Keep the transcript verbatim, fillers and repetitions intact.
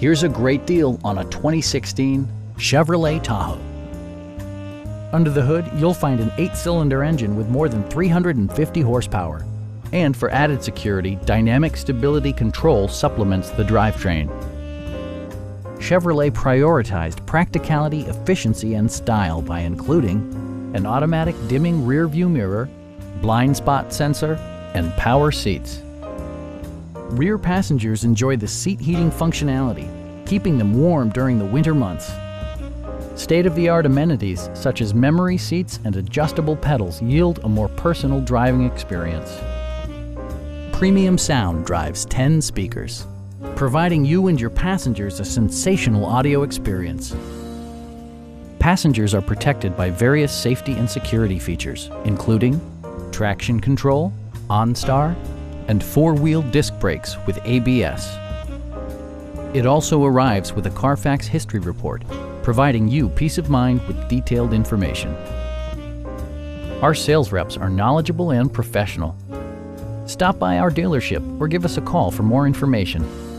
Here's a great deal on a twenty sixteen Chevrolet Tahoe. Under the hood, you'll find an eight-cylinder engine with more than three hundred fifty horsepower. And for added security, dynamic stability control supplements the drivetrain. Chevrolet prioritized practicality, efficiency, and style by including an automatic dimming rear-view mirror, blind spot sensor, and power seats. Rear passengers enjoy the seat heating functionality, keeping them warm during the winter months. State-of-the-art amenities such as memory seats and adjustable pedals yield a more personal driving experience. Premium sound drives ten speakers, providing you and your passengers a sensational audio experience. Passengers are protected by various safety and security features, including traction control, OnStar, and four-wheel disc brakes with A B S. It also arrives with a Carfax history report, providing you peace of mind with detailed information. Our sales reps are knowledgeable and professional. Stop by our dealership or give us a call for more information.